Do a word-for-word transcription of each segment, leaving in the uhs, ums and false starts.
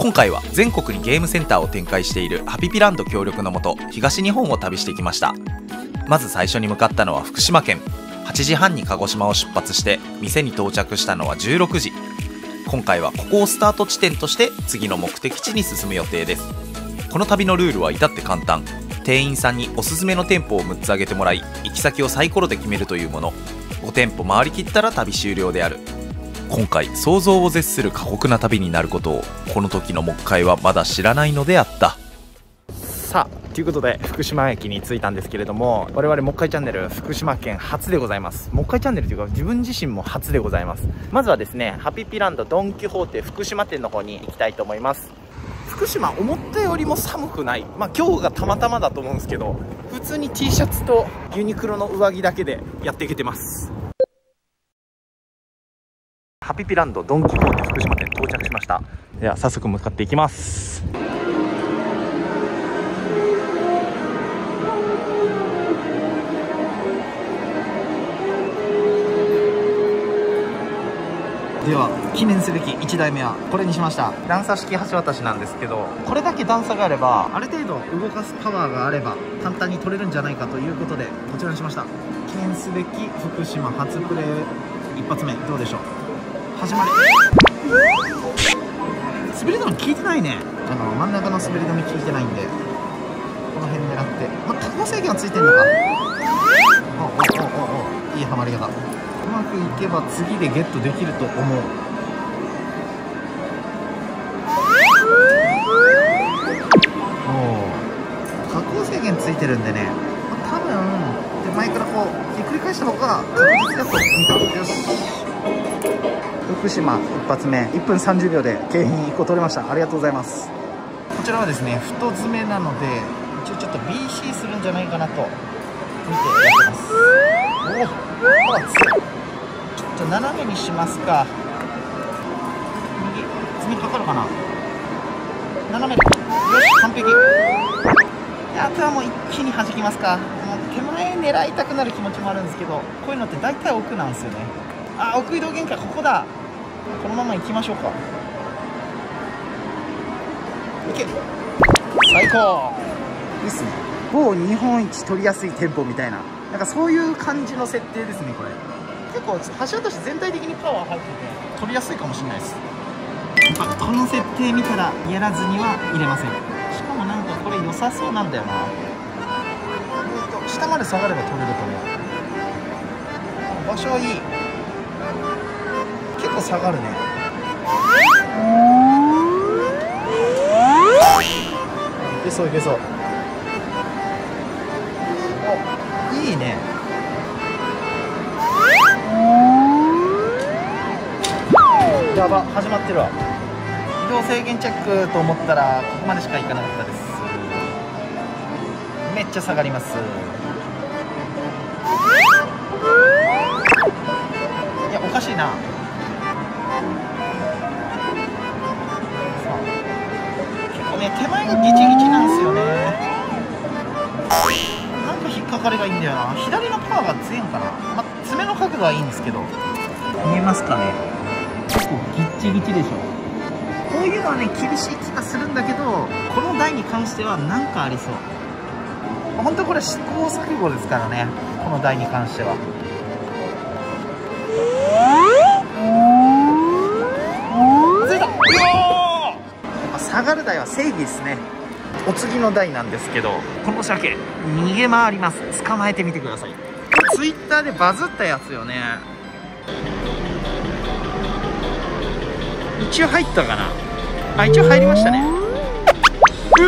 今回は全国にゲームセンターを展開しているハピピランド協力のもと東日本を旅してきました。まず最初に向かったのは福島県。はちじはんに鹿児島を出発して店に到着したのはじゅうろくじ。今回はここをスタート地点として次の目的地に進む予定です。この旅のルールは至って簡単。店員さんにおすすめの店舗をむっつ挙げてもらい、行き先をサイコロで決めるというもの。ご店舗回りきったら旅終了である。今回想像を絶する過酷な旅になることをこの時のもっかいはまだ知らないのであった。さあということで福島駅に着いたんですけれども、我々もっかいチャンネル福島県初でございます。もっかいチャンネルというか自分自身も初でございます。まずはですね、ハピピランドドン・キホーテ福島店の方に行きたいと思います。福島思ったよりも寒くない。まあ今日がたまたまだと思うんですけど、普通に T シャツとユニクロの上着だけでやっていけてます。ハピピランドドン・キホーテ福島店到着しました。では早速向かっていきます。では記念すべきいちだいめはこれにしました。段差式橋渡しなんですけど、これだけ段差があればある程度動かすパワーがあれば簡単に取れるんじゃないかということでこちらにしました。記念すべき福島初プレー一発目どうでしょう。始まり滑り止め効いてないね。あの真ん中の滑り止め効いてないんでこの辺狙って、まあ、高さ制限はついてるのか。おおおおおいいハマり方。うまくいけば次でゲットできると思う。加工制限ついてるんでね、多分手前からこうひっくり返した方が確実だと見た。よし、福島一発目いっぷんさんじゅうびょうで景品いっこ取れました。ありがとうございます。こちらはですね太詰めなので一応ちょっと ビーシー するんじゃないかなと見てやってます。おおっちょっと斜めにしますか。右詰めかかるかな。斜めでよし完璧。あとはもう一気に弾きますか。もう手前狙いたくなる気持ちもあるんですけど、こういうのって大体奥なんですよね。あ奥移動限界ここだ。このまま行きましょうか。いけ最高ですね。某日本一取りやすい店舗みたいな、なんかそういう感じの設定ですね。これ結構橋渡し全体的にパワー入ってて取りやすいかもしれないです。あこの設定見たらやらずには入れません。しかもなんかこれ良さそうなんだよな。下まで下がれば取れると思う。場所はいい。結構下がるね。いけそういけそう。おいいね。やば始まってるわ。移動制限チェックと思ったらここまでしか行かなかったです。めっちゃ下がります。いやおかしいな。さあ結構ね手前がギチギチなんですよね。なんか引っかかりがいいんだよな。左のパワーが強いんかな。まあ、爪の角度はいいんですけど見えますかね。結構ギチギチでしょ。こういうのはね厳しい気がするんだけど、この台に関しては何かありそう。本当これ試行錯誤ですからね、この台に関しては。ついた。うわ下がる台は正義ですね。お次の台なんですけど、この鮭逃げ回ります。捕まえてみてください。ツイッターでバズったやつよね。一応入ったかな。あ一応入りましたね。おおお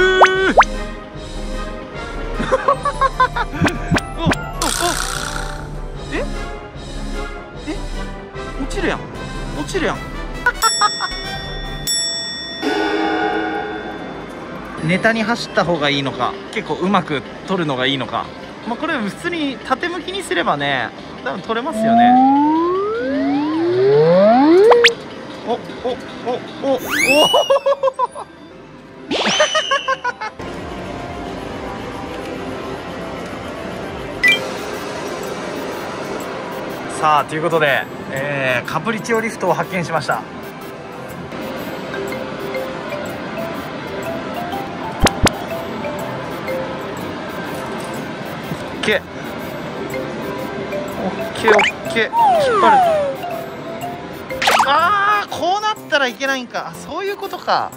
ええ落ちるやん落ちるやん。ネタに走った方がいいのか、結構うまく取るのがいいのか、まあ、これ普通に縦向きにすればね多分取れますよね。おおおおおおさあということで、えー、カプリチオリフトを発見しました。ケーオッケーオッケー、引っ張る。ああ、こうなったらいけないんか、そういうことか。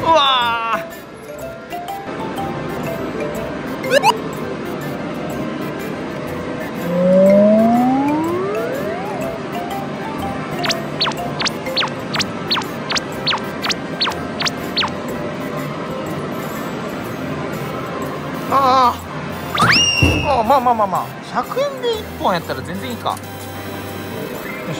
うわあ、ああ、あ、まあまあまあまあ、ひゃくえんでいっぽんやったら全然いいか。よし。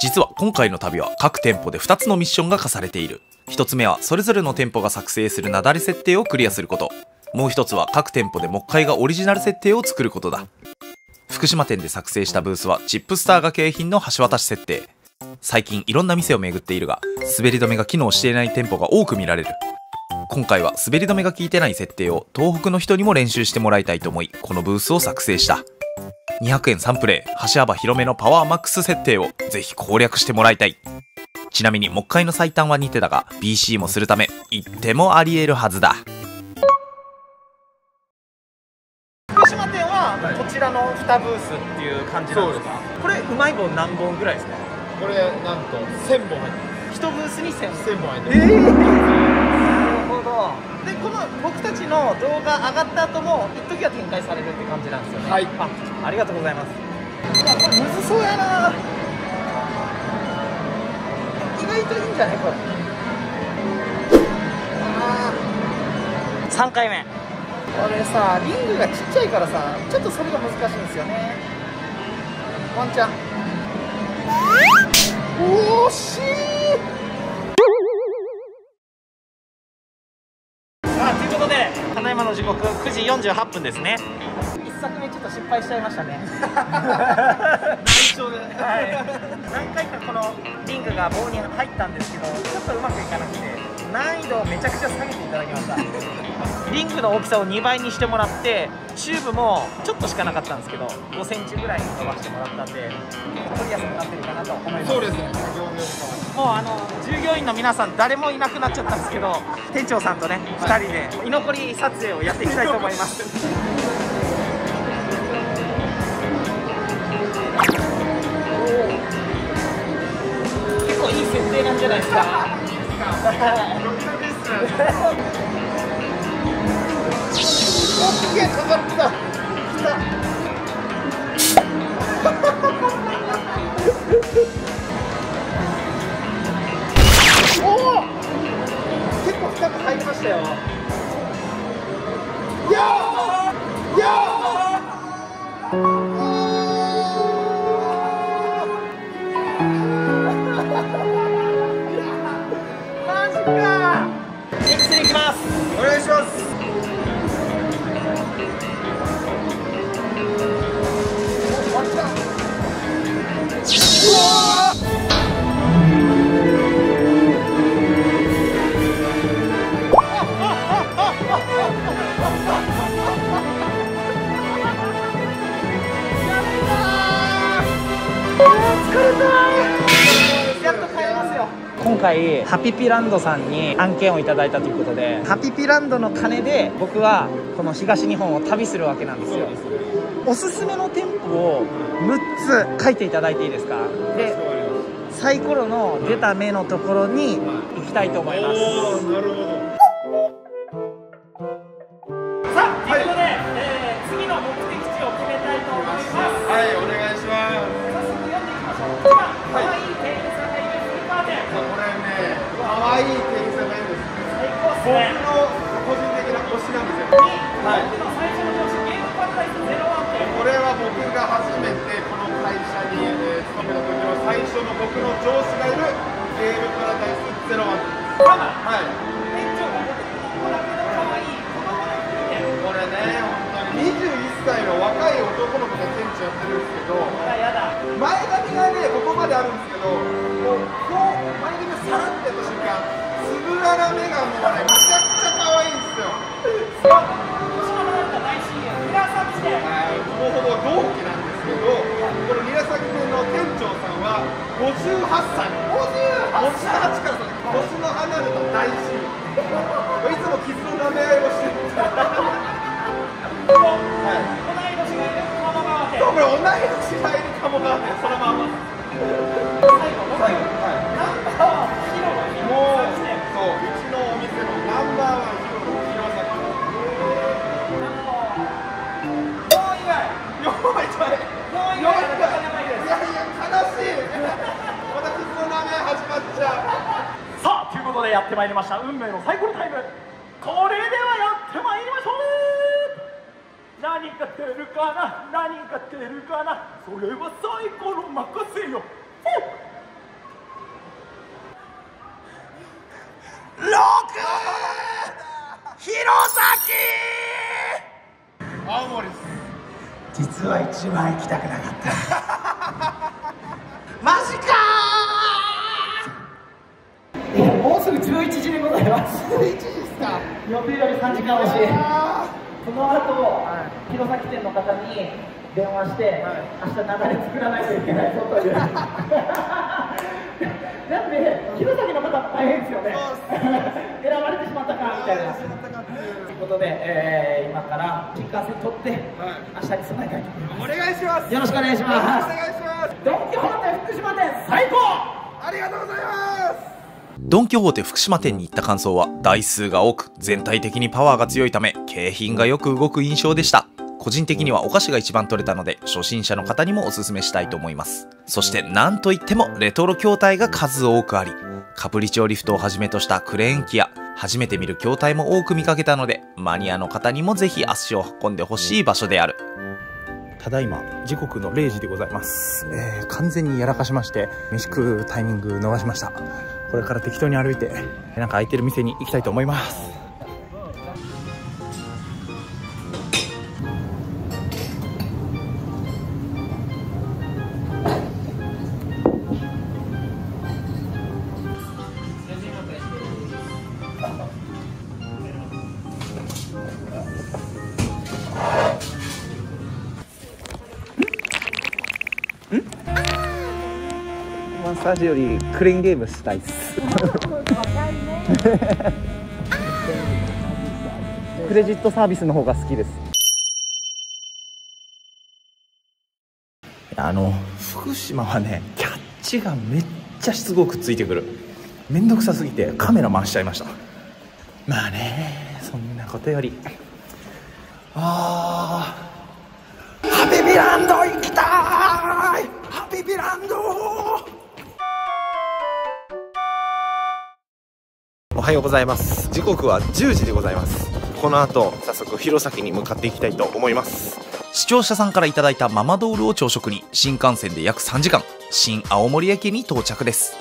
実は今回の旅は各店舗でふたつのミッションが課されている。ひとつめはそれぞれの店舗が作成する雪崩設定をクリアすること。もうひとつは各店舗で木塊がオリジナル設定を作ることだ。福島店で作成したブースはチップスターが景品の橋渡し設定。最近いろんな店を巡っているが、滑り止めが機能していない店舗が多く見られる。今回は滑り止めが効いてない設定を東北の人にも練習してもらいたいと思い、このブースを作成した。にひゃくえんさんプレイ、橋幅広めのパワーマックス設定をぜひ攻略してもらいたい。ちなみに木塊の最短はに手だが ビーシー もするためいち手もありえるはずだ。福島店はこちらのにブースっていう感じなんですか？これうまい棒何本ぐらいですか？これなんとせんぼん入ってます。いちブースにせんぼん入ってます。えー、なるほど。で、この僕たちの動画上がった後も一時は展開されるって感じなんですよね。はい、あ、ありがとうございます。これむずそうやな。意外といいんじゃないこれ。ああ、さんかいめ。これさ、リングがちっちゃいからさ、ちょっとそれが難しいんですよね。ワンちゃん、おーしー。ただいまの時刻くじよんじゅうはっぷんですね。一作目ちょっと失敗しちゃいましたね。内緒で、はい、何回かこのリングが棒に入ったんですけど、ちょっとうまくいかなくて難易度をめちゃくちゃ下げていただきました。リングの大きさをにばいにしてもらって、チューブもちょっとしかなかったんですけどごセンチぐらいに飛ばしてもらったんで取りやすくなってるかなと思います。そうですね、もうあの従業員の皆さん誰もいなくなっちゃったんですけど、店長さんとねふたりで居残り撮影をやっていきたいと思います。結構いい設定なんじゃないですか。すげえかかった。来た。おお、結構深く入りましたよ。やーやー。マジか。エクスに行きます。お願いします。今回ハピピランドさんに案件をいただいたということで、ハピピランドの金で僕はこの東日本を旅するわけなんですよ。おすすめの店舗をむっつ書いていただいていいですか？で、サイコロの出た目のところに行きたいと思います。なるほど。さあ、ということで、えー、次の目的地を決めたいと思います。はい、お願いします。早速読んでいきましょう。今、可愛い店員さんがいるスーパー店。これね、可愛い店員さんがいるんです。最高っすね。僕の個人的な推しなんですよ。はい。僕の最初の推し、ゲームパラダイスゼロワン店。これは僕が初めてこの会社に勤めた時の最初の僕の上司がいるゲームパラダイスゼロワン店。ママ。はい。店長が僕の子だけど可愛い。これね、本当ににじゅういっさいの若い男の子が店長やってるんですけど、やだ、前髪がね、ここまであるんですけど、もうこう、前髪がさらってやった瞬間、つぶらな目がもうね、めちゃくちゃ可愛いんですよ。年の離れた大親友、フランスアップして、もうほぼ同期なんですよ。ごじゅうはっさい、ごじゅうはちから年の離れた大親友、いつも傷の舐め合いをしてるこれ同い年がいる鴨川でそのまま最後でやってまいりました運命のサイコロタイム。これではやってまいりましょう。何が出るかな、何が出るかな、それはサイコロ任せよ。ろく 弘前青森です。実は一番行きたくなかったマジかじゅういちじでございます。じゅういちじですか。予定よりさんじかん押し。その後、弘前店の方に電話して、明日流れ作らないといけないぞという。なんで、弘前の方大変ですよね。選ばれてしまったかみたいな。ということで、今から新幹線取って、明日に備えたいと思います。お願いします。よろしくお願いします。お願いします。ドンキホーテ福島店、最高。ありがとうございます。ドン・キホーテ福島店に行った感想は、台数が多く全体的にパワーが強いため景品がよく動く印象でした。個人的にはお菓子が一番取れたので、初心者の方にもおすすめしたいと思います。そしてなんといってもレトロ筐体が数多くあり、カプリチョリフトをはじめとしたクレーン機や初めて見る筐体も多く見かけたので、マニアの方にもぜひ足を運んでほしい場所である。ただいま時刻のれいじでございます、えー、完全にやらかしまして、飯食うタイミング逃しました。これから適当に歩いて、なんか空いてる店に行きたいと思います。マッサージよりクレーンゲームしたいっす。クレジットサービスの方が好きです。あの福島はね、キャッチがめっちゃしつこくついてくる。めんどくさすぎてカメラ回しちゃいました。まあね、そんなことより、あーハビビランド行きたい。ハビビランド。おはようございます。時刻はじゅうじでございます。この後早速弘前に向かっていきたいと思います。視聴者さんからいただいたママドールを朝食に、新幹線で約さんじかん、新青森駅に到着です。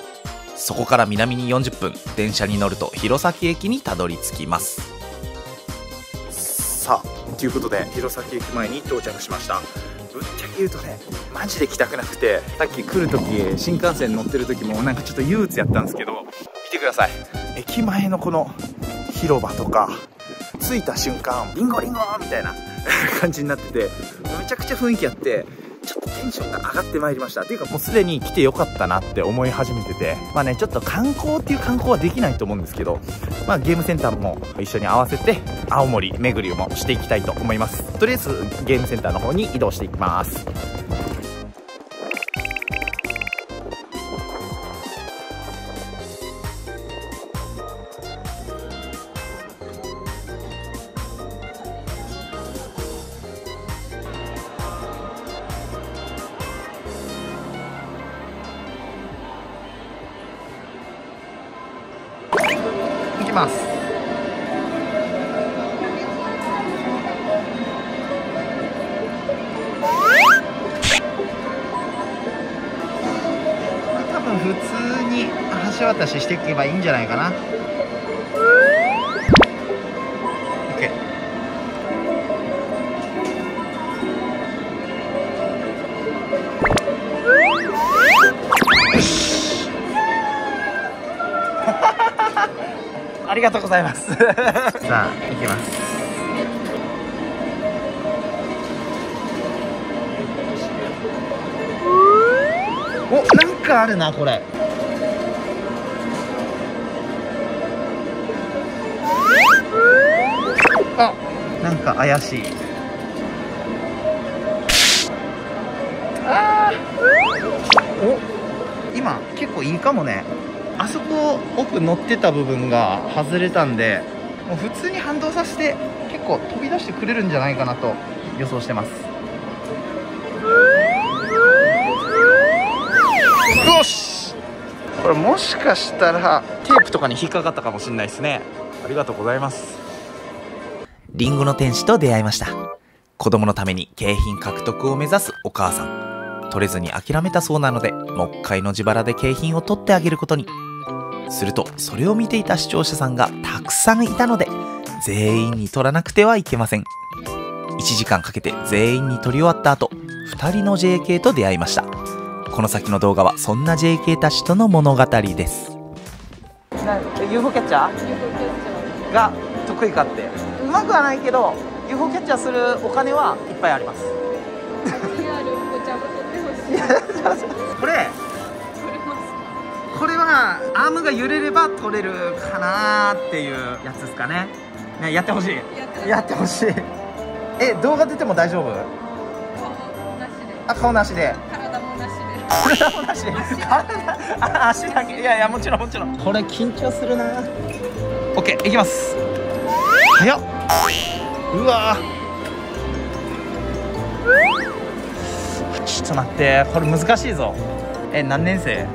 そこから南によんじゅっぷん、電車に乗ると弘前駅にたどり着きます。さあ、ということで弘前駅前に到着しました。ぶっちゃけ言うとね、マジで来たくなくて、さっき来るとき、新幹線乗ってるときもなんかちょっと憂鬱やったんですけど、見てください。駅前のこの広場とか、着いた瞬間リンゴリンゴみたいな感じになってて、めちゃくちゃ雰囲気あって、ちょっとテンションが上がってまいりました。っていうか、もうすでに来てよかったなって思い始めてて、まあね、ちょっと観光っていう観光はできないと思うんですけど、まあゲームセンターも一緒に合わせて青森巡りもしていきたいと思います。とりあえずゲームセンターの方に移動していきます。ます。多分普通に橋渡ししていけばいいんじゃないかな。ありがとうございますさあ、行きます。お、なんかあるなこれ。あ、なんか怪しい。あー、お、今結構いいかもね。あそこ奥乗ってた部分が外れたんで、もう普通に反動させて結構飛び出してくれるんじゃないかなと予想してます。よし、これもしかしたらテープとかに引っかかったかもしれないですね。ありがとうございます。リンゴの天使と出会いました。子供のために景品獲得を目指すお母さん、取れずに諦めたそうなので、もう一回の自腹で景品を取ってあげることに。するとそれを見ていた視聴者さんがたくさんいたので、全員に取らなくてはいけません。いちじかんかけて全員に取り終わった後、ふたりの ジェーケー と出会いました。この先の動画はそんな ジェーケー たちとの物語です。 ユーフォー キャッチャーが得意かって、うまくはないけど ユーフォー キャッチャーするお金はいっぱいあります。これこれはアームが揺れれば取れるかなーっていうやつですかね。ね、やってほしい、やってほしい。え、動画出ても大丈夫？あ、顔なしで。体もなしで。体もなしで。あ、足だけ。いやいや、もちろんもちろん。これ緊張するな。オッケー、いきます。早っ。うわー。ちょっと待って、これ難しいぞ。え、何年生？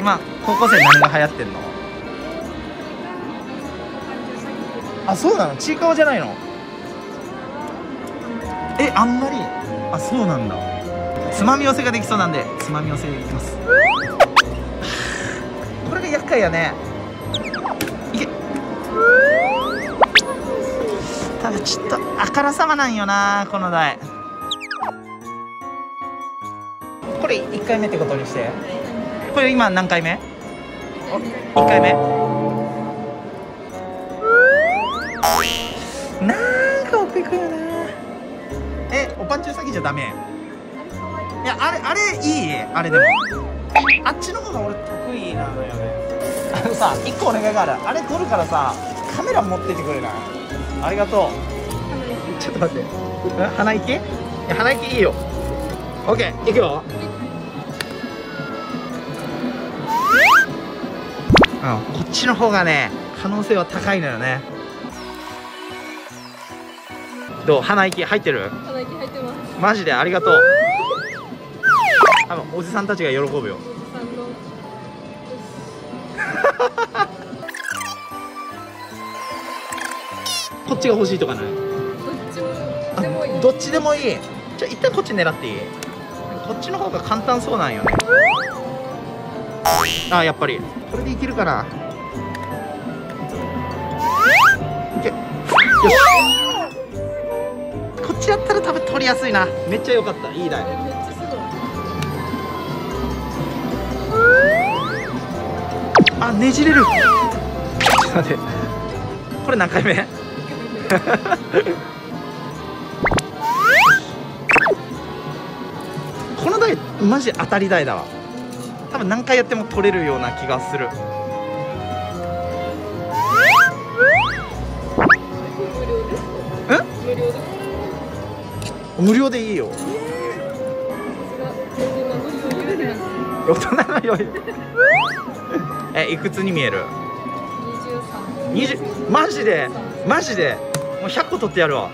今高校生何が流行ってんの？あ、そうなの？ちいかわじゃないの？え、あんまり。あ、そうなんだ。つまみ寄せができそうなんで、つまみ寄せでいきます。これが厄介やね。いけ。ただちょっとあからさまなんよなこの台。これ一回目ってことにして。これ今何回目？一回目。なんか奥行くよな。え、おぱんちゅう詐欺じゃダメ？いや、あれあれいい、あれでもあっちの方が俺得意なのよね。あのさ、一個お願いがある。あれ撮るからさ、カメラ持っててくれない？ありがとう。ちょっと待って、鼻息？いや、鼻息いいよ。オッケー、いくよ。うん、こっちの方がね、可能性は高いのよね。どう、鼻息入ってる？鼻息入ってます。マジでありがとう。多分おじさんたちが喜ぶよ。こっちが欲しいとかない？どっちでもいい。どっちでもいい。じゃ一旦こっち狙っていい？こっちの方が簡単そうなんよね。あ、やっぱりこれでいけるかな。いけ。よし、こっちやったら多分取りやすいな。めっちゃ良かった、いい台。あ、ねじれる。ちょっと待って、これ何回目？この台マジで当たり台だわ。多分何回やっても取れるような気がする。無料で？無料でいいよ。大人の余裕。え、いくつに見える？にじゅうさん。マジでマジでもうひゃっこ取ってやるわ。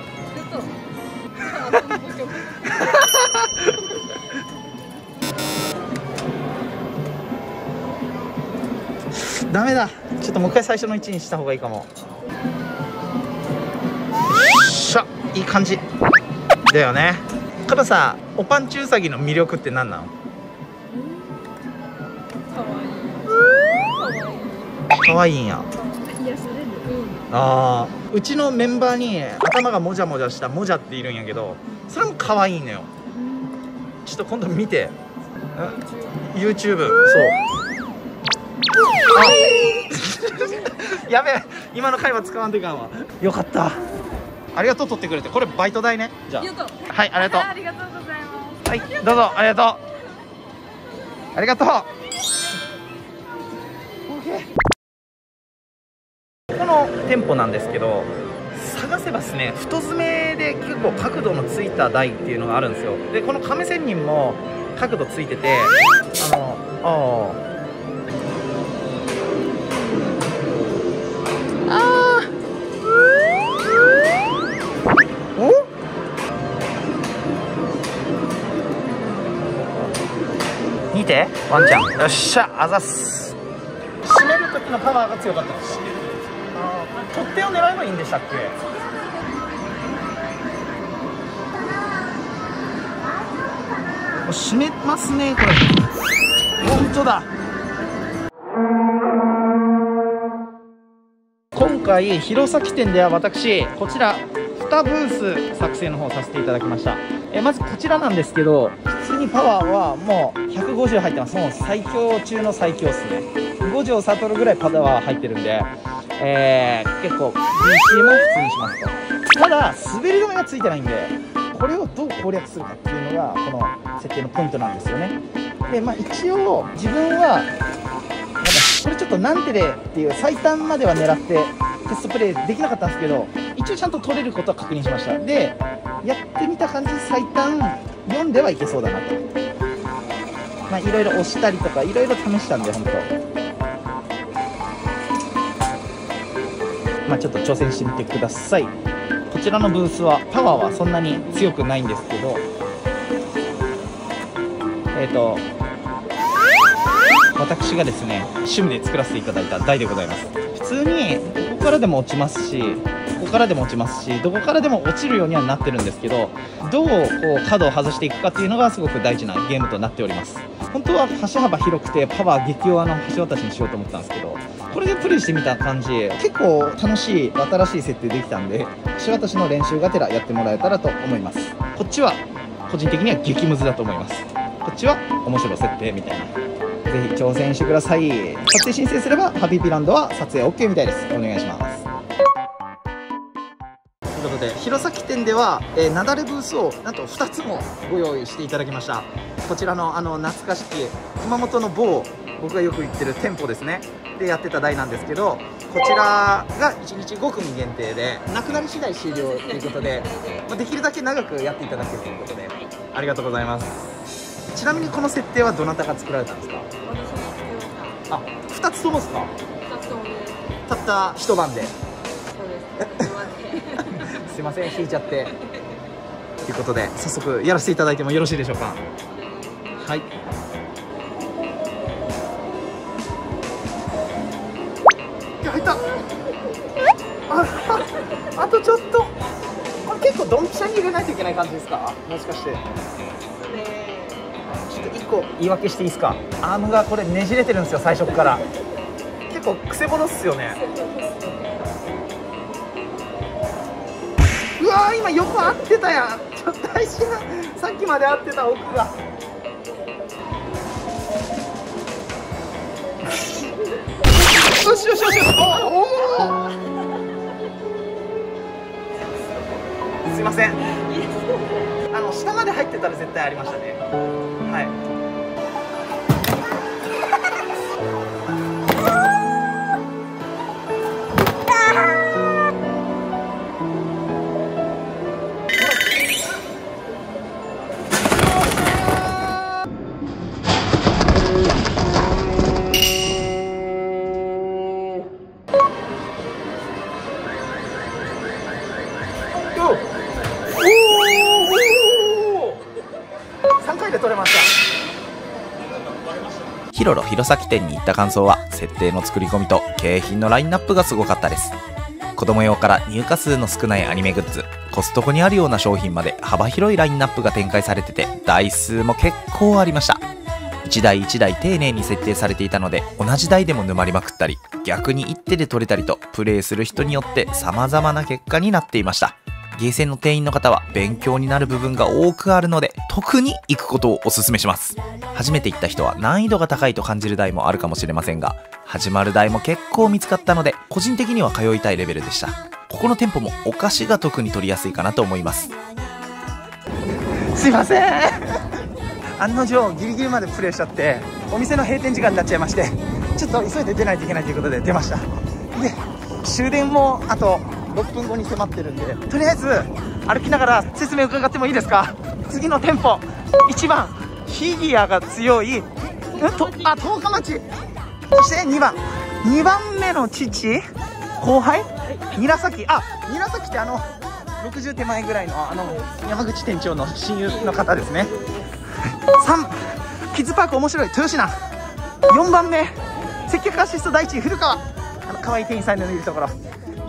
ダメだ、ちょっともう一回最初の位置にした方がいいかも。よっしゃ、いい感じだよね。からさ、おぱんちゅうさぎの魅力って何なの？かわいい。かわいいんや。ああ、うちのメンバーに頭がもじゃもじゃしたもじゃっているんやけど、それもかわいいのよ。ちょっと今度見て。 ユーチューブ。 そう、やべえ、今の会話使わんといかんわ。よかった、ありがとう、取ってくれて。これバイト代ね。じゃあ、はい、ありがとう。はい、どうぞありがとう。ありがとう。この店舗なんですけど、探せばですね、太詰めで結構角度のついた台っていうのがあるんですよ。でこの亀仙人も角度ついてて、あのあああ見て、ワンちゃん。よっしゃ、あざっす。締める時のパワーが強かったです。取っ手を狙えばいいんでしたっけ。締めますね、これ。本当だ。今回、弘前店では私、こちらにブース作成の方させていただきました。え、まずこちらなんですけど。普通にパワーはもうひゃくごじゅう入ってます。もう最強中の最強っすね。ごじゅうを悟るぐらいパワー入ってるんで、えー、結構 ビーシー も普通にしますと。ただ滑り止めがついてないんで、これをどう攻略するかっていうのがこの設定のポイントなんですよね。でまあ一応自分はなんかこれちょっとなんてれっていう最短までは狙ってテストプレイできなかったんですけど、一応ちゃんと取れることは確認しました。でやってみた感じ、最短よんではいけそうだなと。まあいろいろ押したりとかいろいろ試したんで、本当まあちょっと挑戦してみてください。こちらのブースはパワーはそんなに強くないんですけど、えっと私がですね趣味で作らせていただいた台でございます。普通にここからでも落ちますし、ここからでも落ちますし、どこからでも落ちるようにはなってるんですけど、どうこう角を外していくかっていうのがすごく大事なゲームとなっております。本当は橋幅広くてパワー激弱の橋渡しにしようと思ったんですけど、これでプレイしてみた感じ結構楽しい新しい設定できたんで、橋渡しの練習がてらやってもらえたらと思います。こっちは個人的には激ムズだと思います。こっちは面白い設定みたいな。ぜひ挑戦してください。撮影申請すればハピピランドは撮影 オーケー みたいです。お願いします。ということで弘前店では、えー、なだれブースをなんとふたつもご用意していただきました。こちらのあの懐かしき熊本の某僕がよく行ってる店舗ですねでやってた台なんですけど、こちらがいちにちご組限定でなくなり次第終了ということで、まあ、できるだけ長くやっていただけるということでありがとうございます。ちなみにこの設定はどなたが作られたんですか。あ、ふたつともですか。ふたつともです。たった一晩で。そうです。すいません、引いちゃって。ということで、早速やらせていただいてもよろしいでしょうか。はい。入った。あ、あとちょっと。これ結構ドンピシャに入れないといけない感じですか。もしかして。いっこ言い訳していいですか。アームがこれねじれてるんですよ、最初から。結構クセ者っすよね。うわー、今横合ってたやん。ちょっと大事な、さっきまで合ってた奥がよしよしよしよし、おおすいません、あの下まで入ってたら絶対ありましたね。はい、ヒロロ弘前店に行った感想は、設定の作り込みと景品のラインナップがすごかったです。子供用から入荷数の少ないアニメグッズ、コストコにあるような商品まで幅広いラインナップが展開されてて、台数も結構ありました。いちだいいちだい丁寧に設定されていたので、同じ台でも沼りまくったり、逆に一手で取れたりと、プレイする人によって様々な結果になっていました。ゲーセンの店員の方は勉強になる部分が多くあるので、特に行くことをおすすめします。初めて行った人は難易度が高いと感じる台もあるかもしれませんが、始まる台も結構見つかったので、個人的には通いたいレベルでした。ここの店舗もお菓子が特に取りやすいかなと思います。すいません案の定ギリギリまでプレーしちゃって、お店の閉店時間になっちゃいまして、ちょっと急いで出ないといけないということで出ました。で終電もあとろっぷんごに迫ってるんで、とりあえず歩きながら説明伺ってもいいですか。次の店舗いちばんフィギュアが強い、うん、とあ十日町、そしてにばんにばんめの父後輩韮崎、あ韮崎ってあのろくじゅう手前ぐらいのあの山口店長の親友の方ですね。さんキッズパーク面白い豊品、よんばんめ接客アシスト第一古川、あの可愛い店員さんのいるところ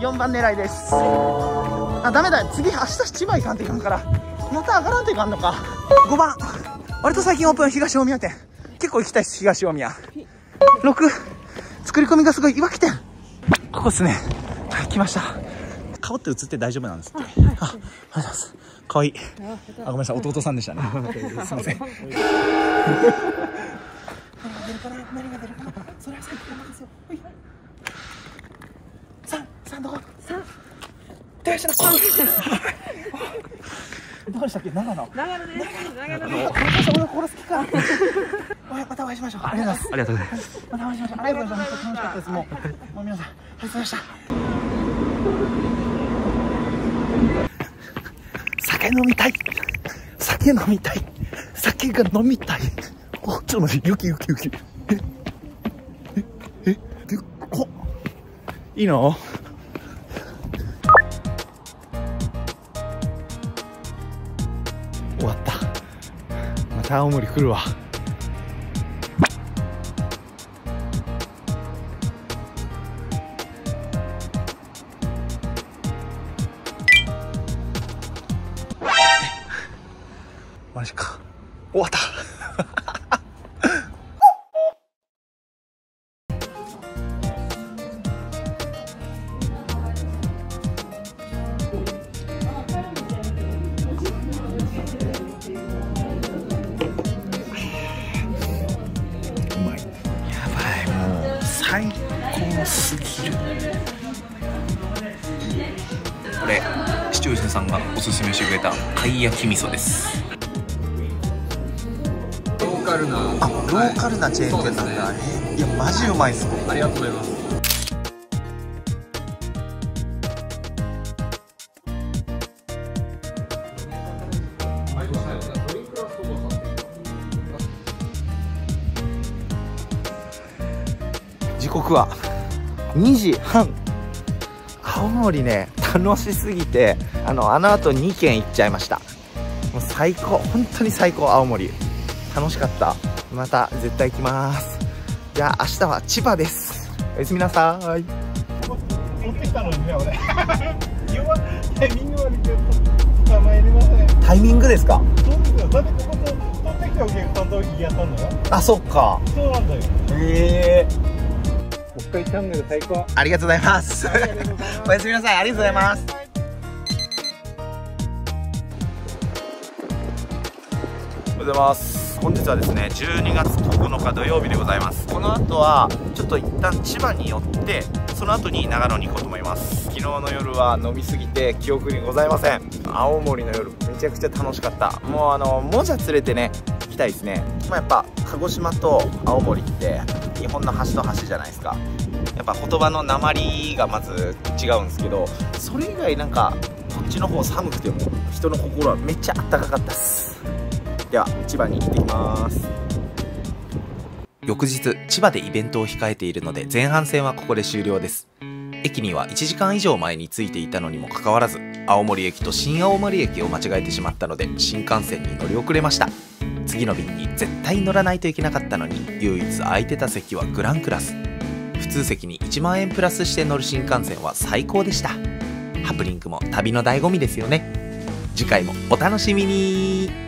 よんばん狙いです。あダメだ、次明日千葉行かんといかんから、また上がらんといかんのか。ごばん割と最近オープン東大宮店、結構行きたいです、東大宮。ろく作り込みがすごいいわき店、ここですね、はい、来ました。顔って映って大丈夫なんですって。あ、はい、あ、ありがとうございます。可愛い。あ、ごめんなさい、弟さんでしたね。すみません。何が出るか。それはさっきのですよ。三、三どこ？三。どうした？三。どうでしたっけ？長野。長野ね。長野ね。俺これ好きか。またお会いしましょう。ありがとうございます。ありがとうございます。またお会いしましょう。ありがとうございます。楽しかったです。もう、もう皆さん、ありがとうございました。酒飲みたい、酒飲みたい、酒が飲みたい。お、ちょっと待って、ゆきゆきゆき。え、え、え、お、いいの？終わった。また青森来るわ。マジか。終わったうまい。やばい、もう最高すぎる。これ視聴者さんがおすすめしてくれた貝焼き味噌です。ローカルなチェーン店なんだ。いやマジうまいっす。ありがとうございます。時刻はにじはん。青森ね、楽しすぎて、あのあの後にけん行っちゃいました。もう最高、本当に最高。青森楽しかった。また絶対来ます。じゃあ明日は千葉です。おやすみなさーい。タイミングですか？あ、そっか。そうなんだよ。えーありがとうございます。おやすみなさい。ありがとうございます。おはようございます。本日はですね、じゅうにがつここのか土曜日でございます。この後はちょっと一旦千葉に寄って、その後に長野に行こうと思います。昨日の夜は飲みすぎて記憶にございません。青森の夜めちゃくちゃ楽しかった。もうあのもじゃ連れてね行きたいですね。まあ、やっぱ鹿児島と青森って日本の端と端じゃないですか。やっぱ言葉の訛りがまず違うんですけど、それ以外なんかこっちの方寒くても人の心はめっちゃあったかかったっす。では千葉に行ってきます。翌日千葉でイベントを控えているので、前半戦はここで終了です。駅にはいちじかん以上前に着いていたのにもかかわらず、青森駅と新青森駅を間違えてしまったので新幹線に乗り遅れました。次の便に絶対乗らないといけなかったのに、唯一空いてた席はグランクラス。普通席にいちまんえんプラスして乗る新幹線は最高でした。ハプニングも旅の醍醐味ですよね。次回もお楽しみに。